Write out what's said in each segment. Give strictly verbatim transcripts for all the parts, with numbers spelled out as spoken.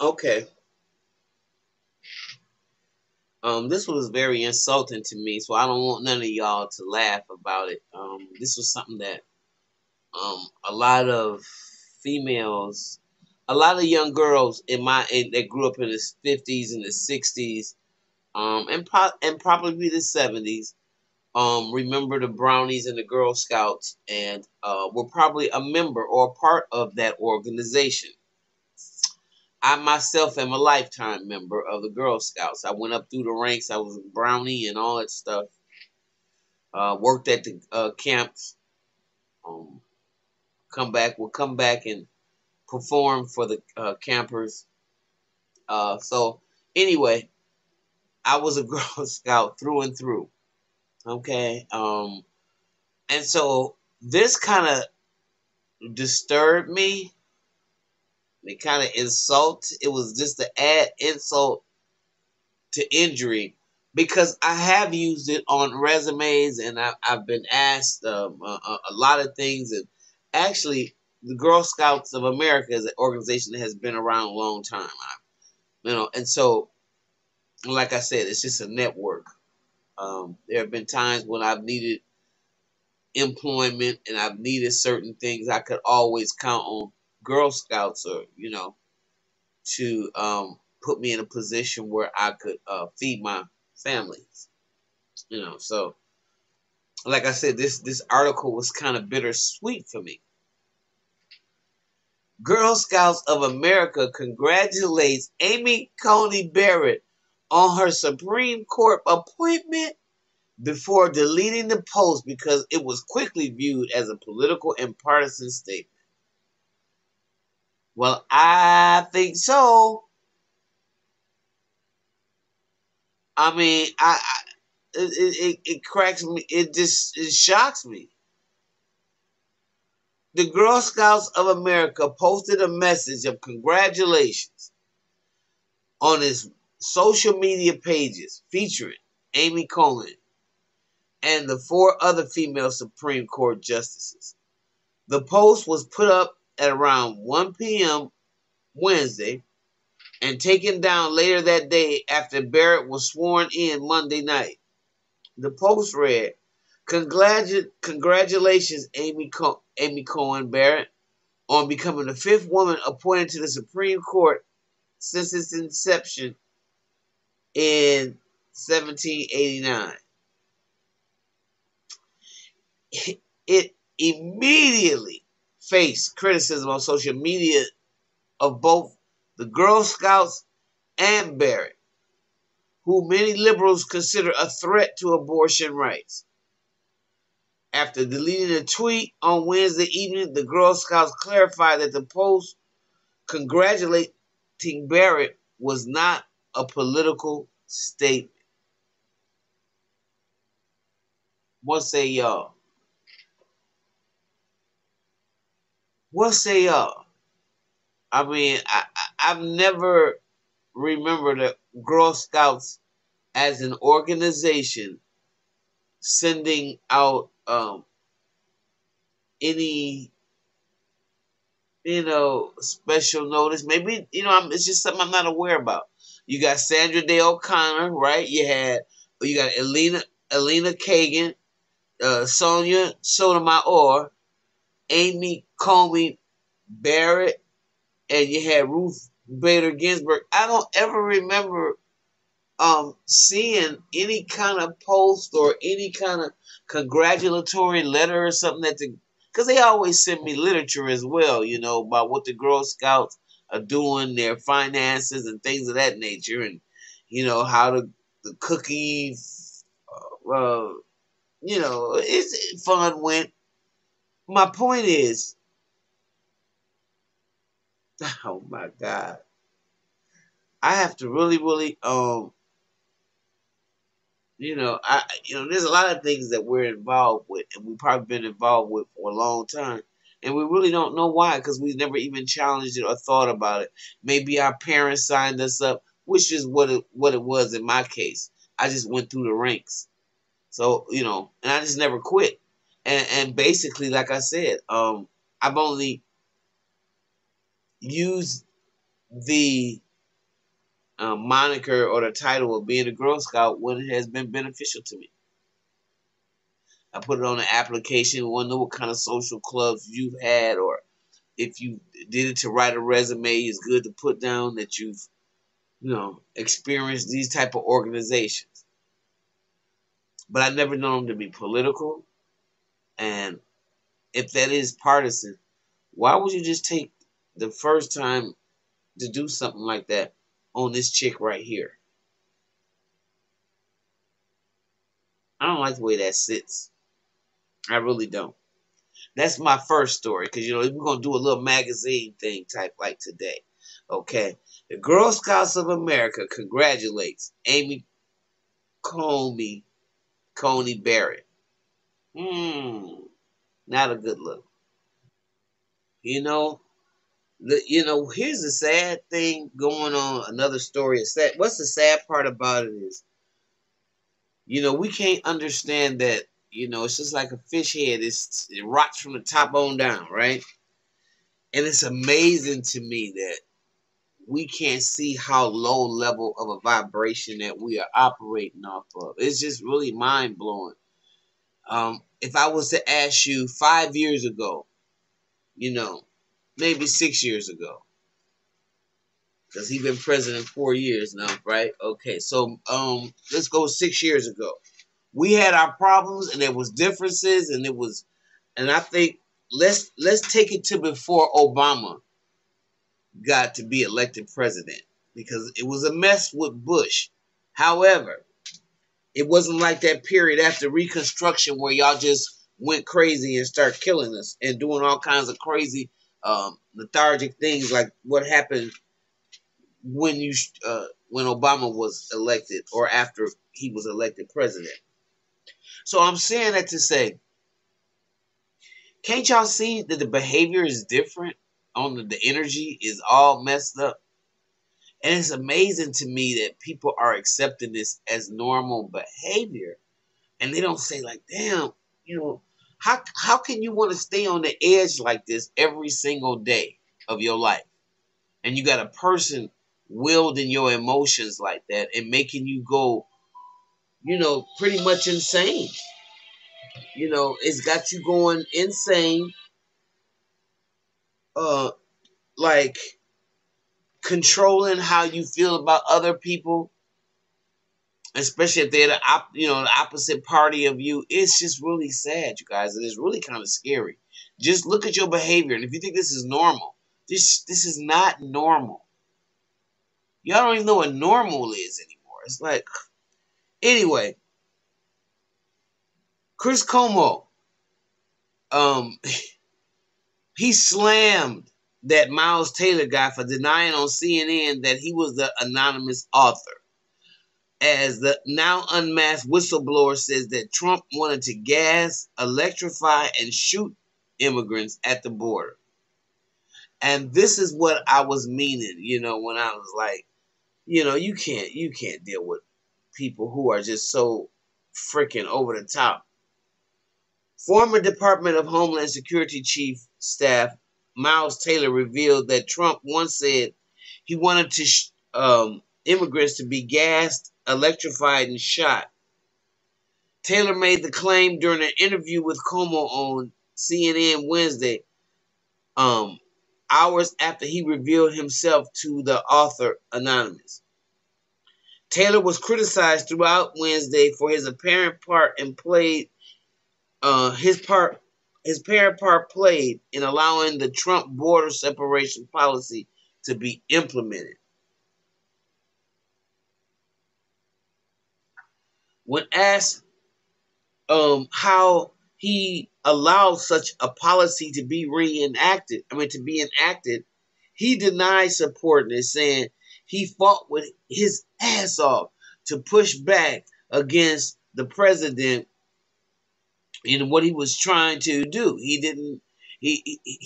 Okay. Um, this was very insulting to me, so I don't want none of y'all to laugh about it. Um, this was something that um, a lot of females, a lot of young girls in my in, that grew up in the fifties and the sixties, um, and pro and probably the seventies, um, remember the Brownies and the Girl Scouts, and uh, were probably a member or a part of that organization. I myself am a lifetime member of the Girl Scouts. I went up through the ranks. I was a Brownie and all that stuff. Uh, worked at the uh, camps. Um, come back. We'll come back and perform for the uh, campers. Uh, so anyway, I was a Girl Scout through and through. Okay. Um, and so this kind of disturbed me. It kind of insult. It was just to add insult to injury, because I have used it on resumes, and I, I've been asked um, a, a lot of things. And actually, the Girl Scouts of America is an organization that has been around a long time. I, you know, and so, like I said, it's just a network. Um, there have been times when I've needed employment, and I've needed certain things. I could always count on Girl Scouts, or you know, to um, put me in a position where I could uh, feed my families, you know. So, like I said, this this article was kind of bittersweet for me. Girl Scouts of America congratulates Amy Coney Barrett on her Supreme Court appointment before deleting the post because it was quickly viewed as a political and partisan statement. Well, I think so. I mean, I, I it, it it cracks me. It just it shocks me. The Girl Scouts of America posted a message of congratulations on its social media pages, featuring Amy Coney and the four other female Supreme Court justices. The post was put up at around one P M Wednesday and taken down later that day after Barrett was sworn in Monday night. The post read, "Congratulations, Amy Co Amy Coney Barrett, on becoming the fifth woman appointed to the Supreme Court since its inception in seventeen eighty-nine. It immediately face criticism on social media of both the Girl Scouts and Barrett, who many liberals consider a threat to abortion rights. After deleting a tweet on Wednesday evening, the Girl Scouts clarified that the post congratulating Barrett was not a political statement." What say y'all? What say y'all? I mean, I, I, I've never remembered the Girl Scouts as an organization sending out um, any, you know, special notice. Maybe, you know, I'm, it's just something I'm not aware about. You got Sandra Day O'Connor, right? You had, you got Elena, Elena Kagan, uh, Sonia Sotomayor, Amy Coney Barrett, and you had Ruth Bader Ginsburg. I don't ever remember um, seeing any kind of post or any kind of congratulatory letter or something that the, because they always send me literature as well, you know, about what the Girl Scouts are doing, their finances and things of that nature, and you know how the the cookie, uh, you know, it's fun went. My point is, oh my God, I have to really, really, um, you know, I, you know, there's a lot of things that we're involved with, and we've probably been involved with for a long time, and we really don't know why, because we've never even challenged it or thought about it. Maybe our parents signed us up, which is what it, what it was in my case. I just went through the ranks, so you know, and I just never quit. And, and basically, like I said, um, I've only used the um, moniker or the title of being a Girl Scout when it has been beneficial to me. I put it on an application, wonder what kind of social clubs you've had, or if you did it to write a resume, it's good to put down that you've, you know, experienced these type of organizations. But I never known them to be political. And if that is partisan, why would you just take the first time to do something like that on this chick right here? I don't like the way that sits. I really don't. That's my first story, because, you know, we're going to do a little magazine thing type like today. Okay. The Girl Scouts of America congratulates Amy Coney, Coney Barrett. Hmm. Not a good look. You know, the, you know, here's the sad thing going on. Another story is that what's the sad part about it is, you know, we can't understand that, you know, it's just like a fish head. It's, it rots from the top on down, right? And it's amazing to me that we can't see how low level of a vibration that we are operating off of. It's just really mind-blowing. Um, if I was to ask you five years ago, you know, maybe six years ago, because he's been president four years now, right? Okay, so um, let's go six years ago. We had our problems, and there was differences, and it was, and I think let's let's take it to before Obama got to be elected president, because it was a mess with Bush. However, it wasn't like that period after Reconstruction where y'all just went crazy and start killing us and doing all kinds of crazy um, lethargic things like what happened when you uh, when Obama was elected or after he was elected president. So I'm saying that to say, can't y'all see that the behavior is different? On the, the energy is all messed up. And it's amazing to me that people are accepting this as normal behavior. And they don't say like, damn, you know, how, how can you want to stay on the edge like this every single day of your life? And you got a person wielding your emotions like that and making you go, you know, pretty much insane. You know, it's got you going insane, uh, like controlling how you feel about other people, especially if they're the op you know, the opposite party of you. It's just really sad, you guys, and it's really kind of scary. Just look at your behavior, and if you think this is normal, this this is not normal. Y'all don't even know what normal is anymore. It's like. Anyway, Chris Cuomo, um, he slammed that Miles Taylor guy for denying on C N N that he was the anonymous author, as the now unmasked whistleblower says that Trump wanted to gas, electrify, and shoot immigrants at the border. And this is what I was meaning, you know, when I was like, you know, you can't, you can't deal with people who are just so freaking over the top. Former Department of Homeland Security Chief Staff Miles Taylor revealed that Trump once said he wanted to sh um, immigrants to be gassed, electrified, and shot. Taylor made the claim during an interview with Cuomo on C N N Wednesday, um, hours after he revealed himself to the author anonymous. Taylor was criticized throughout Wednesday for his apparent part and played uh, his part his apparent part played in allowing the Trump border separation policy to be implemented. When asked um, how he allowed such a policy to be reenacted, I mean to be enacted, he denied supporting it, saying he fought with his ass off to push back against the president in what he was trying to do. He didn't, he, he, he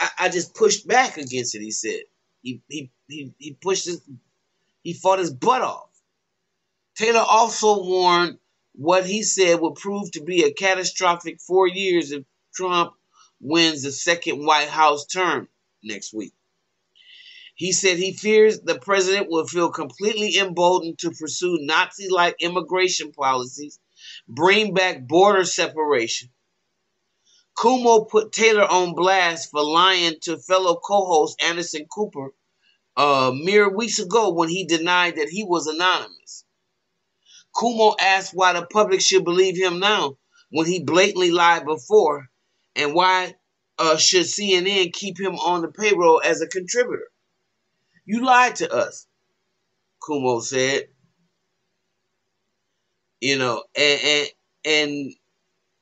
I, I just pushed back against it, he said. He, he, he, he pushed his, he fought his butt off. Taylor also warned what he said would prove to be a catastrophic four years if Trump wins the second White House term next week. He said he fears the president will feel completely emboldened to pursue Nazi-like immigration policies, bring back border separation. Cuomo put Taylor on blast for lying to fellow co-host Anderson Cooper uh, mere weeks ago when he denied that he was anonymous. Cuomo asked why the public should believe him now when he blatantly lied before, and why uh, should C N N keep him on the payroll as a contributor. You lied to us, Cuomo said. You know, and, and, and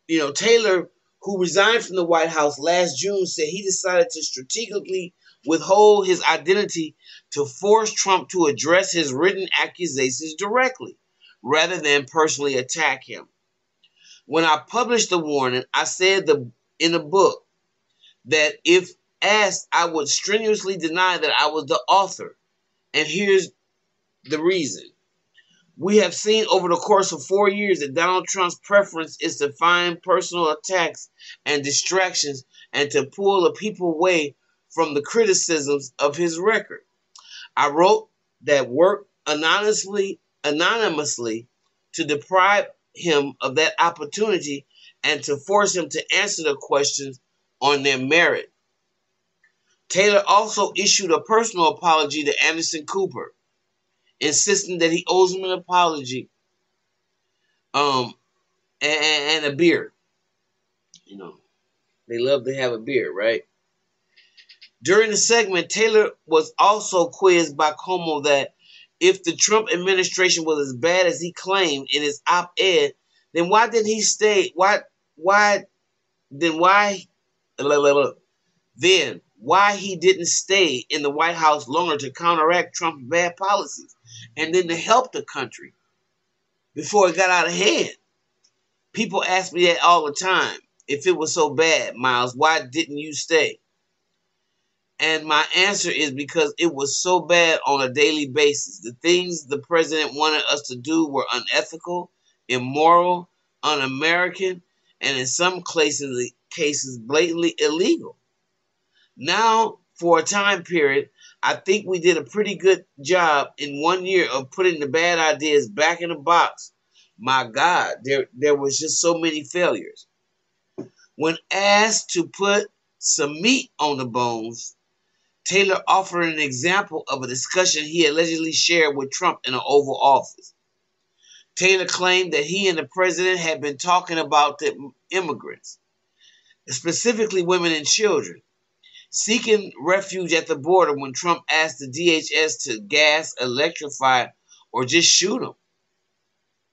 you know, Taylor, who resigned from the White House last June, said he decided to strategically withhold his identity to force Trump to address his written accusations directly, rather than personally attack him. When I published the warning, I said the, in the book that if asked, I would strenuously deny that I was the author. And here's the reason. We have seen over the course of four years that Donald Trump's preference is to find personal attacks and distractions and to pull the people away from the criticisms of his record. I wrote that work anonymously, anonymously to deprive him of that opportunity and to force him to answer the questions on their merit. Taylor also issued a personal apology to Anderson Cooper, insisting that he owes him an apology um, and, and a beer. You know, they love to have a beer, right? During the segment, Taylor was also quizzed by Cuomo that if the Trump administration was as bad as he claimed in his op-ed, then why didn't he stay? Why, why, then why, then why he didn't stay in the White House longer to counteract Trump's bad policies and then to help the country before it got out of hand? People ask me that all the time. If it was so bad, Miles, why didn't you stay? And my answer is because it was so bad on a daily basis. The things the president wanted us to do were unethical, immoral, un-American, and in some cases, cases blatantly illegal. Now, for a time period, I think we did a pretty good job in one year of putting the bad ideas back in the box. My God, there, there was just so many failures. When asked to put some meat on the bones, Taylor offered an example of a discussion he allegedly shared with Trump in the Oval Office. Taylor claimed that he and the president had been talking about the immigrants, specifically women and children, seeking refuge at the border when Trump asked the D H S to gas, electrify, or just shoot them.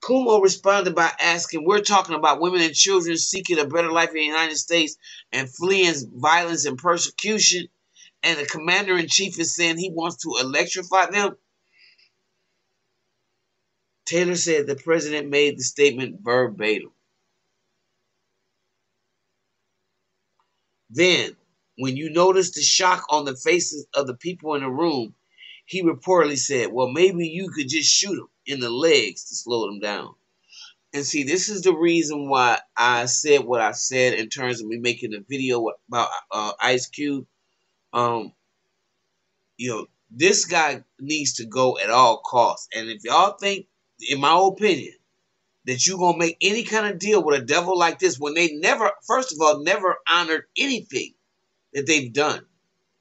Cuomo responded by asking, we're talking about women and children seeking a better life in the United States and fleeing violence and persecution, and the commander-in-chief is saying he wants to electrify them? Taylor said the president made the statement verbatim. Then, when you noticed the shock on the faces of the people in the room, he reportedly said, well, maybe you could just shoot them in the legs to slow them down. And see, this is the reason why I said what I said in terms of me making a video about uh, Ice Cube. Um, you know, this guy needs to go at all costs. And if y'all think, in my opinion, that you're going to make any kind of deal with a devil like this when they never, first of all, never honored anything that they've done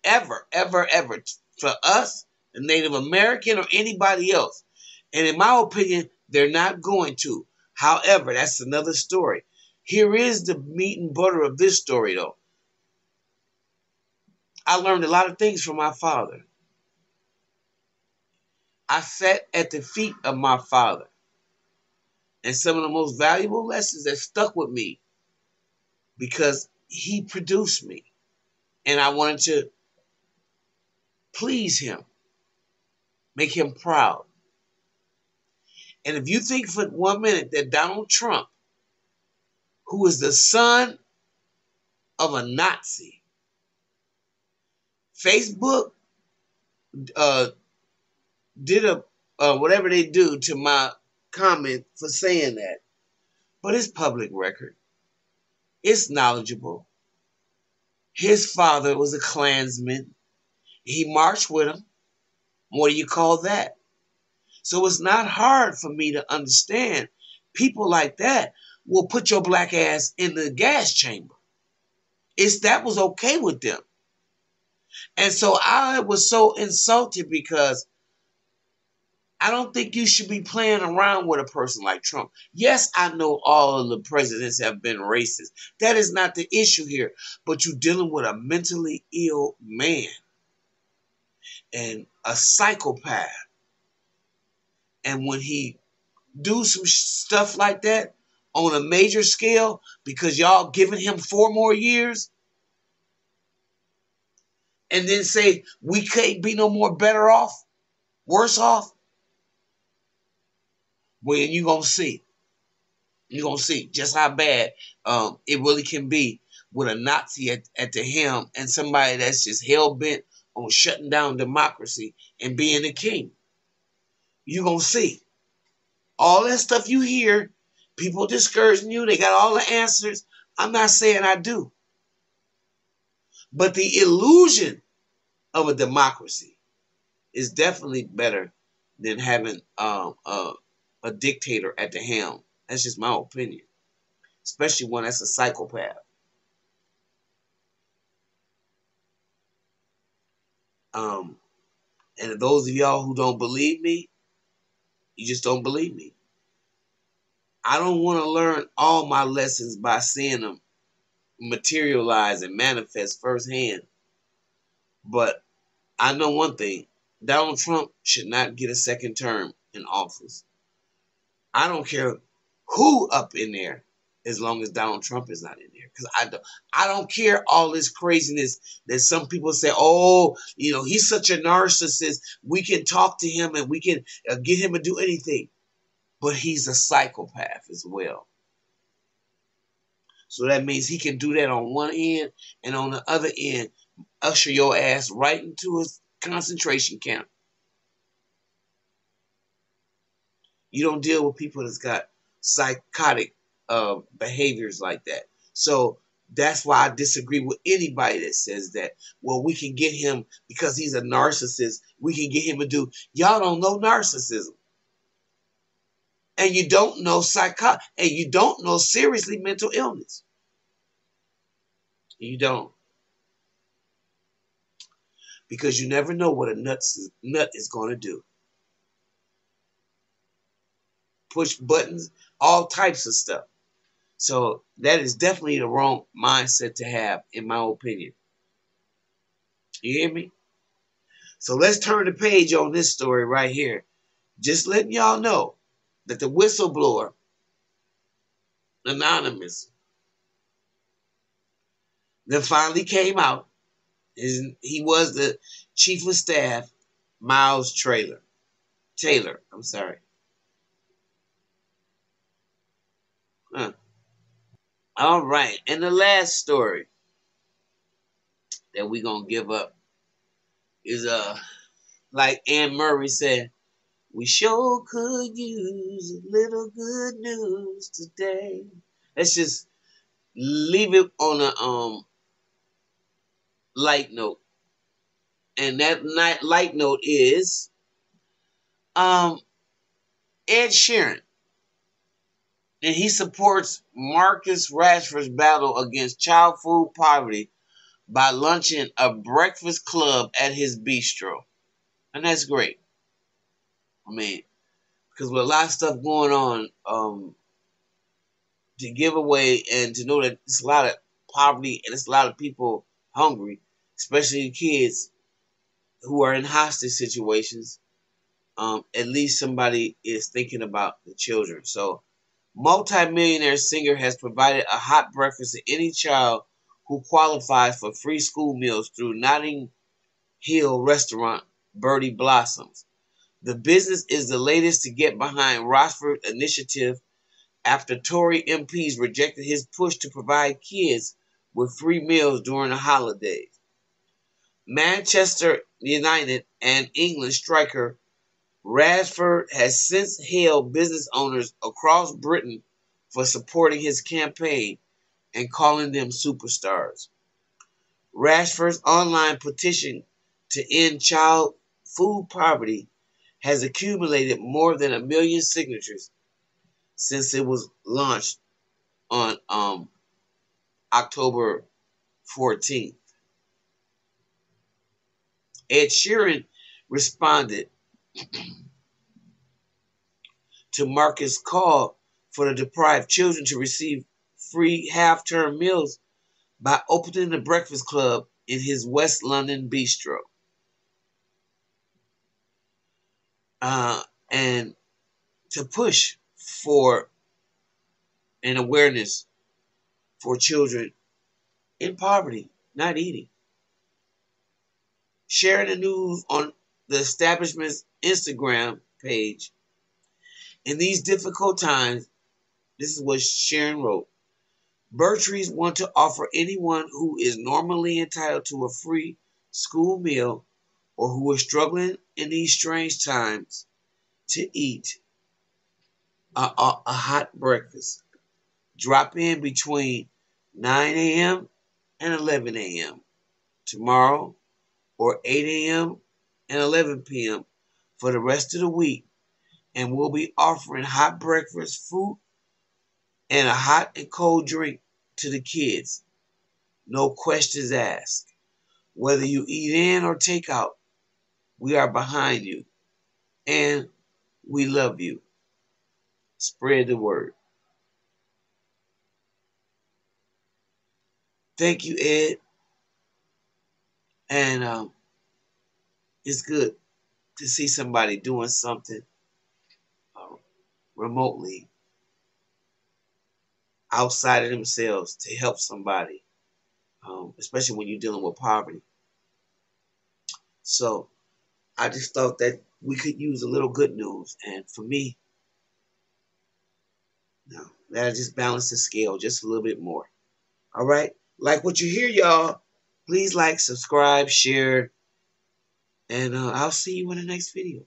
ever, ever, ever for us, a Native American, or anybody else. And in my opinion, they're not going to. However, that's another story. Here is the meat and butter of this story, though. I learned a lot of things from my father. I sat at the feet of my father. And some of the most valuable lessons that stuck with me because he produced me. And I wanted to please him, make him proud. And if you think for one minute that Donald Trump, who is the son of a Nazi, Facebook uh, did a uh, whatever they do to my comment for saying that, but it's public record. It's knowledgeable. His father was a Klansman. He marched with him. What do you call that? So it's not hard for me to understand people like that will put your black ass in the gas chamber. It's that was okay with them. And so I was so insulted because I don't think you should be playing around with a person like Trump. Yes, I know all of the presidents have been racist. That is not the issue here. But you're dealing with a mentally ill man and a psychopath. And when he do some stuff like that on a major scale, because y'all giving him four more years, and then say we can't be no more better off, worse off, well, you're going to see. You're going to see just how bad um, it really can be with a Nazi at, at the helm and somebody that's just hell-bent on shutting down democracy and being the king. You're going to see. All that stuff you hear, people discouraging you, they got all the answers. I'm not saying I do. But the illusion of a democracy is definitely better than having um, a, a dictator at the helm. That's just my opinion. Especially one that's a psychopath. Um, and those of y'all who don't believe me, you just don't believe me. I don't want to learn all my lessons by seeing them materialize and manifest firsthand. But I know one thing. Donald Trump should not get a second term in office. I don't care who up in there as long as Donald Trump is not in there. Because I don't, I don't care all this craziness that some people say, oh, you know, he's such a narcissist. We can talk to him and we can get him to do anything. But he's a psychopath as well. So that means he can do that on one end and on the other end, usher your ass right into his concentration camp. You don't deal with people that's got psychotic uh, behaviors like that. So that's why I disagree with anybody that says that, well, we can get him because he's a narcissist. We can get him to do. Y'all don't know narcissism. And you don't know psycho, and you don't know seriously mental illness. You don't, because you never know what a nuts nut is going to do. Push buttons, all types of stuff. So that is definitely the wrong mindset to have, in my opinion. You hear me? So let's turn the page on this story right here. Just letting y'all know that the whistleblower, Anonymous, then finally came out. He was the chief of staff, Miles Taylor. Taylor, I'm sorry. Huh. All right, and the last story that we're going to give up is, uh, like Ann Murray said, we sure could use a little good news today. Let's just leave it on a um light note. And that night light note is um Ed Sheeran. And he supports Marcus Rashford's battle against child food poverty by launching a breakfast club at his bistro. And that's great. I mean, because with a lot of stuff going on, um, to give away and to know that it's a lot of poverty and it's a lot of people hungry, especially kids who are in hostage situations, um, at least somebody is thinking about the children. So, multi-millionaire singer has provided a hot breakfast to any child who qualifies for free school meals through Notting Hill restaurant Birdie Blossoms. The business is the latest to get behind Rashford's initiative after Tory M Ps rejected his push to provide kids with free meals during the holidays. Manchester United and England striker Rashford has since hailed business owners across Britain for supporting his campaign and calling them superstars. Rashford's online petition to end child food poverty has accumulated more than a million signatures since it was launched on um, October fourteenth. Ed Sheeran responded to Marcus' call for the deprived children to receive free half-term meals by opening the Breakfast Club in his West London bistro. Uh, and to push for an awareness for children in poverty, not eating. Sharing the news on the establishment's Instagram page. In these difficult times, this is what Sharon wrote. Birdtrees want to offer anyone who is normally entitled to a free school meal or who is struggling in these strange times to eat a, a, a hot breakfast. Drop in between nine a m and eleven a m tomorrow or eight a m and eleven p m for the rest of the week, and we'll be offering hot breakfast, food, and a hot and cold drink to the kids. No questions asked. Whether you eat in or take out, we are behind you, and we love you. Spread the word. Thank you, Ed. And um, it's good to see somebody doing something uh, remotely outside of themselves to help somebody, um, especially when you're dealing with poverty. So I just thought that we could use a little good news. And for me, no, that'll just balance the scale just a little bit more. All right? Like what you hear, y'all. Please like, subscribe, share, and uh, I'll see you in the next video.